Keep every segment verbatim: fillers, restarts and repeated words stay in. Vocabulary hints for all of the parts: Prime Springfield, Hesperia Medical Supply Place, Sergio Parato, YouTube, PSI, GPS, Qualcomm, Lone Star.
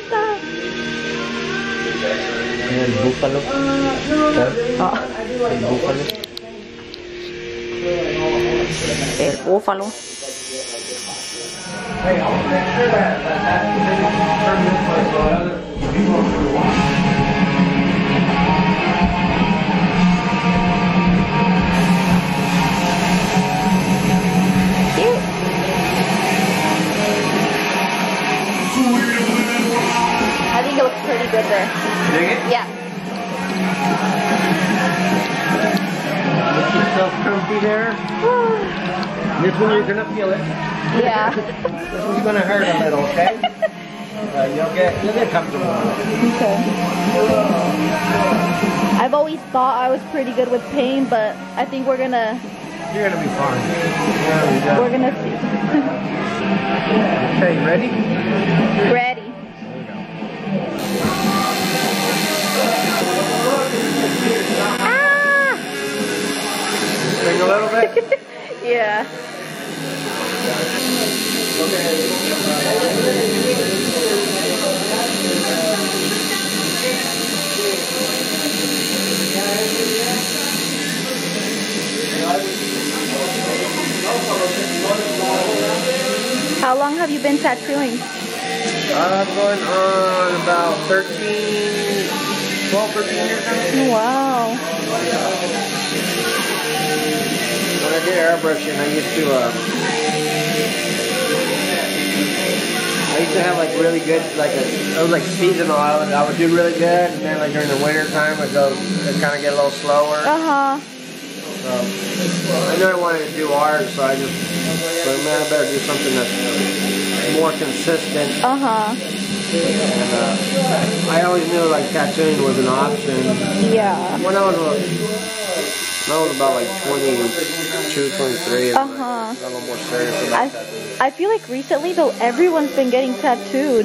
tita. Ayan, buffalo. Oh. Ayan, buffalo. El buffalo. I think it looks pretty good there. You doing it? Yeah. Get yourself comfy there. This one you're gonna feel it. Yeah. This one's gonna hurt a little, okay? uh, you'll get you'll get comfortable. Okay. I've always thought I was pretty good with pain, but I think we're gonna. You're gonna be fine. Yeah, we're gonna see. Okay, ready? Ready. A little bit? Yeah. How long have you been tattooing? I'm going on about thirteen, twelve, thirteen years now. Wow. When I did airbrushing, I used to, uh, I used to have like really good, like a, it was like seasonal, I would, I would do really good, and then like during the winter time, I'd go, I'd kind of get a little slower. Uh-huh. So, I knew I wanted to do art, so I just, but man, I better do something that's more consistent. Uh-huh. And, uh, I always knew like tattooing was an option. Yeah. When I was a I was about like twenty-two, twenty-three. Uh huh. Like, a little more serious about I, tattooing. I feel like recently though everyone's been getting tattooed.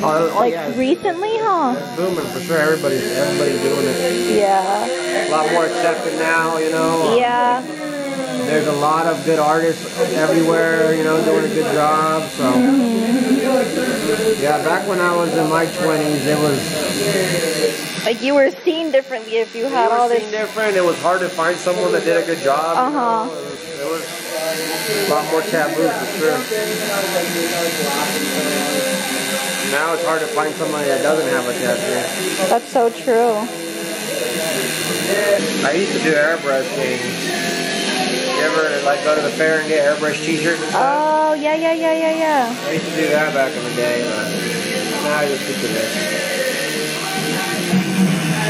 Oh, oh, like yeah. Recently, huh? It's booming for sure. Everybody's everybody's doing it. Yeah. A lot more accepted now, you know. Yeah. Um, there's a lot of good artists everywhere, you know, doing a good job. So. Mm-hmm. Yeah, back when I was in my twenties, it was. Like you were seen differently if you had you all this. Seen different. It was hard to find someone that did a good job. Uh huh. You know? It, was, it was a lot more taboo for sure. Now it's hard to find somebody that doesn't have a tattoo. That's so true. I used to do airbrushing. You ever like go to the fair and get airbrush T-shirts and stuff? Oh yeah yeah yeah yeah yeah. I used to do that back in the day, but now I just do this.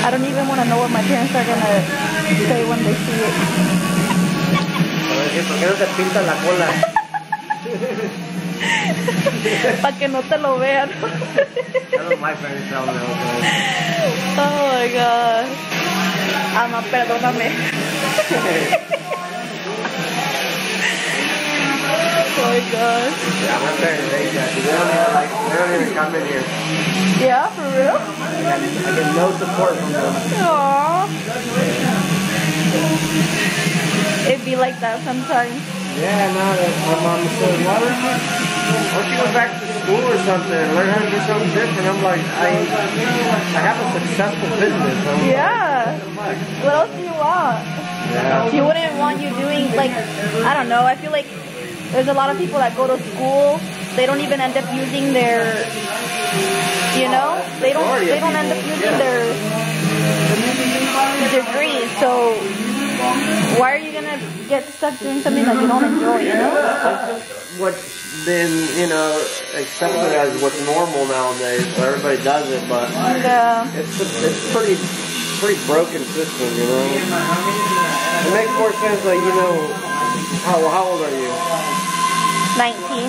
I don't even want to know what my parents are going to say when they see it. ¿Por qué no te pintas la cola? Para que no te lo vean. I don't like parents telling me. Oh my God. Ama, perdóname. Oh my God. Yeah, my parents hate that. They don't even come in here. Yeah, for real? I get no support from them. Aww. It'd be like that sometimes. Yeah, no, my mom said, why don't you, why don't you go back to school or something? Learn how to do something different. I'm like, I I have a successful business. I'm yeah. Like, what else do you want? Yeah. She wouldn't want you doing, like, I don't know, I feel like there's a lot of people that go to school, they don't even end up using their, you know, they don't they don't end up using their degree, so why are you going to get stuck doing something that you don't enjoy, you know? What's been, you know, accepted as what's normal nowadays, so everybody does it, but yeah. it's, it's pretty, pretty broken system, you know? It makes more sense, like, you know, How, how old are you? nineteen.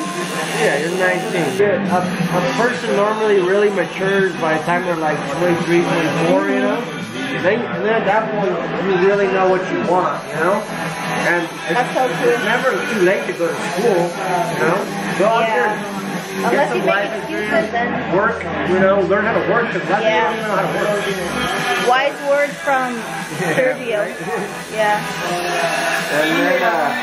Yeah, you're nineteen. Good. A, a person normally really matures by the time they're like twenty-three, twenty-four, you know? Then, and then at that point, you really know what you want, you know? And it's, so it's never too late to go to school, you know? Go out yeah. there. Unless you make excuses, then work, you know, learn how to work, because that's yeah. you know how to work. Wise words from Sergio. Yeah. And then, uh,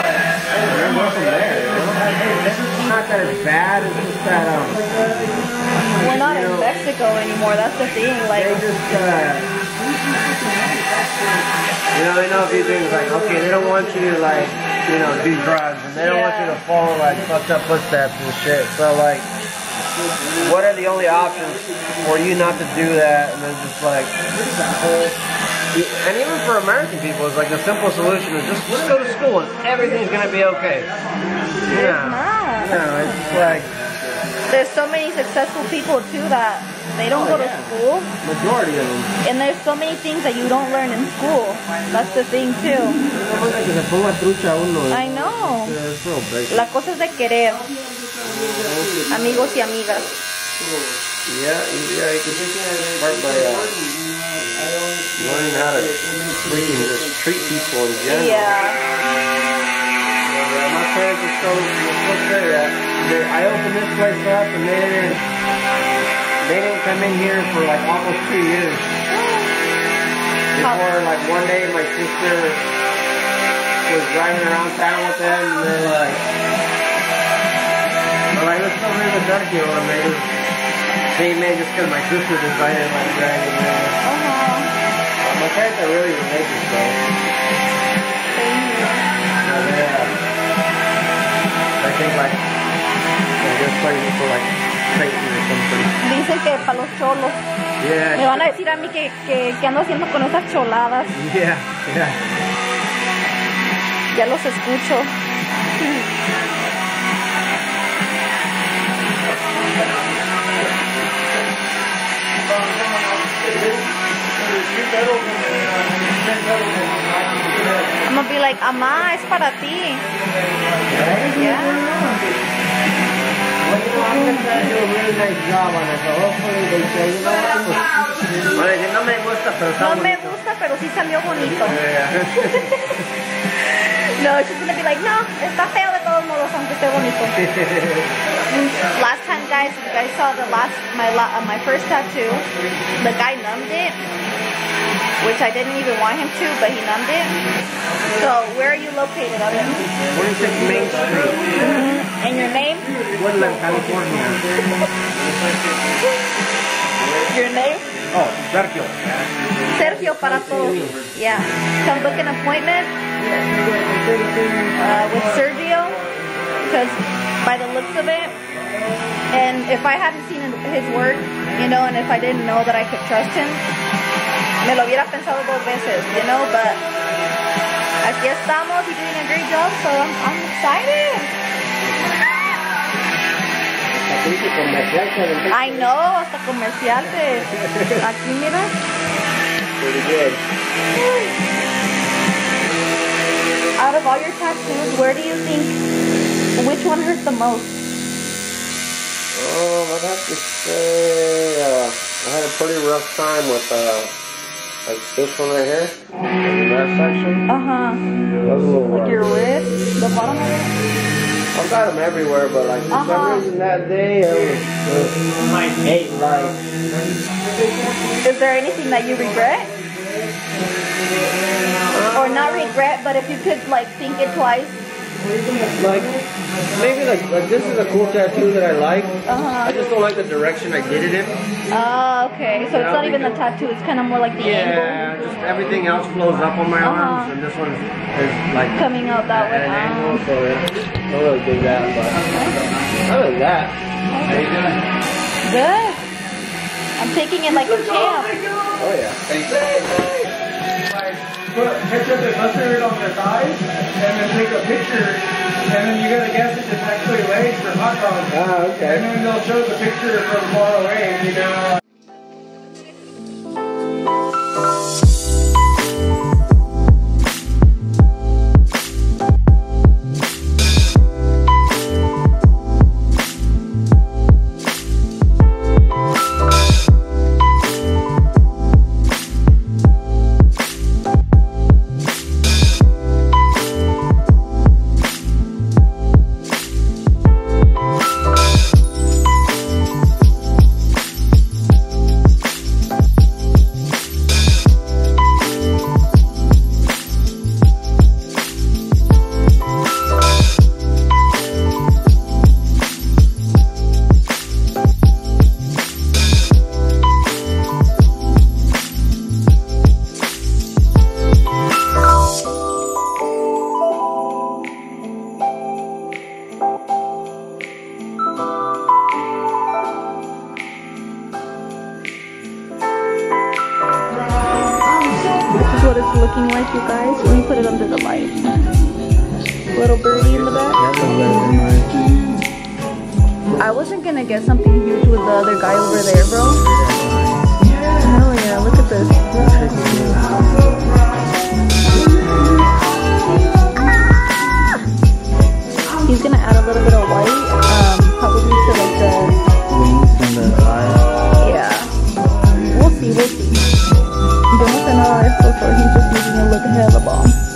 and then go from there. You know? It's not that bad, it's just that, um, we're not in Mexico anymore, that's the thing, like... They just, uh, you know, they know a few things, like, okay, they don't want you to, like, you know, do drugs, and they don't yeah. want you to follow, like, fucked up footsteps and shit, so, like, what are the only options for you not to do that, and then just, like, and even for American people, it's, like, the simple solution is just, just go to school, and everything's gonna be okay. Yeah. You know, it's just, like... There's so many successful people too that they don't oh, go yeah. to school. Majority of them. And there's so many things that you don't learn in school. That's the thing too. I know. La cosa es de querer. Amigos y amigas. Yeah, yeah, you can take that right by uh, learning how to freaking just treat people in general. Yeah. My parents are so upset that I opened this place up and they didn't, they didn't come in here for like almost two years. Before like one day my sister was driving around town with them and they're like, they're like, let's go here to Turkey or maybe. They made this because my sister decided like driving around. Uh-huh. My parents are really religious though. So yeah. Like, dicen que para los cholos. Yeah. Me van a decir a mí que, que, que ando haciendo con esas choladas. Yeah, yeah. Ya los escucho. I'm gonna be like, Ama, es para ti. Yeah. Yeah. Well, you know, I'm gonna try to do a really nice job on it, so hopefully they say, you know, well, no me gusta, pero está bonito. No me gusta, pero sí salió bonito. No, she's gonna be like, no, está feo de todos modos, aunque esté bonito. Last time, guys, you guys saw the last, my, uh, my first tattoo, the guy numbed it. Which I didn't even want him to, but he numbed it. So, where are you located, Owen? twenty-six Main Street. Mm-hmm. And your name? Woodland, California. Your name? Oh, Sergio. Sergio Parato. Yeah. Come book an appointment uh, with Sergio, because by the looks of it, and if I hadn't seen his work, you know, and if I didn't know that I could trust him, me lo hubiera pensado dos veces, you know, but aquí estamos, he's doing a great job, so I'm, I'm excited. I know, hasta comerciales. Aquí, mira. Pretty good. Out of all your tattoos, where do you think, which one hurt the most? Oh, I'd have to say, uh, I had a pretty rough time with, uh, like this one right here, in that section. Uh-huh. That was a little rough. Like your rib, the bottom of it? I've got them everywhere, but like for uh-huh. some reason that day, I was uh, eight life. Is there anything that you regret? Uh, or not regret, but if you could like think it twice? Like, maybe like, like this is a cool tattoo that I like. Uh-huh. I just don't like the direction I did it in. Oh, okay. So it's not even the tattoo, it's kind of more like the yeah, angle. Yeah, just everything else flows up on my uh-huh. arms, and this one is like coming out that way. An angle, so I don't really dig that, but okay. Other than that, okay. How you doing? Good. I'm taking it like a champ. Oh yeah. Thank you. Put ketchup and mustard on their thighs, and then take a picture, and then you gotta guess if it's actually legs or hot dogs. Oh, okay. And then they'll show the picture from far away, and you know. looking like, you guys. Let me put it under the light. Little birdie in the back. I wasn't gonna get something huge with the other guy over there, bro. Hell yeah, look at this. He's gonna add a little bit of white, um, probably to like the wings and the eyes. Yeah. We'll see, we'll see. Jonathan and I are so sure he's just using a look ahead of the ball.